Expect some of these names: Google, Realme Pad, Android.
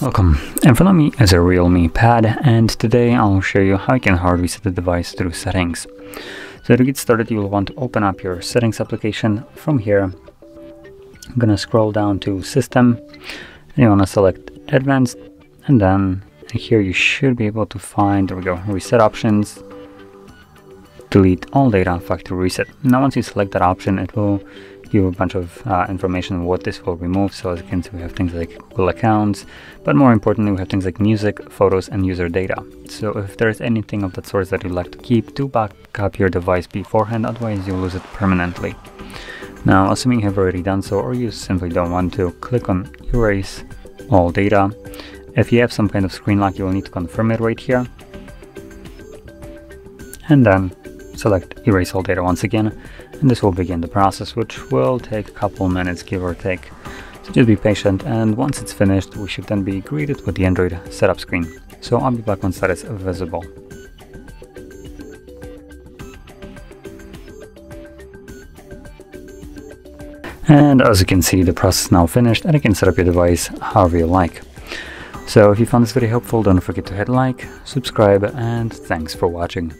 Welcome, in front of me is a Realme Pad, and today I'll show you how you can hard reset the device through settings. So to get started, you will want to open up your settings application. From here, I'm gonna scroll down to System, and you wanna select Advanced, and then here you should be able to find, there we go, Reset Options, Delete All Data Factory Reset. Now once you select that option, it will give you a bunch of information on what this will remove. So as you can see, we have things like Google accounts, but more importantly, we have things like music, photos, and user data. So if there is anything of that sort that you'd like to keep, do back up your device beforehand, otherwise you'll lose it permanently. Now, assuming you have already done so, or you simply don't want to, click on Erase All Data. If you have some kind of screen lock, you will need to confirm it right here. And then select Erase All Data once again, and this will begin the process, which will take a couple minutes, give or take. So just be patient, and once it's finished, we should then be greeted with the Android setup screen. So I'll be back once that is visible. And as you can see, the process is now finished, and you can set up your device however you like. So if you found this video helpful, don't forget to hit like, subscribe, and thanks for watching.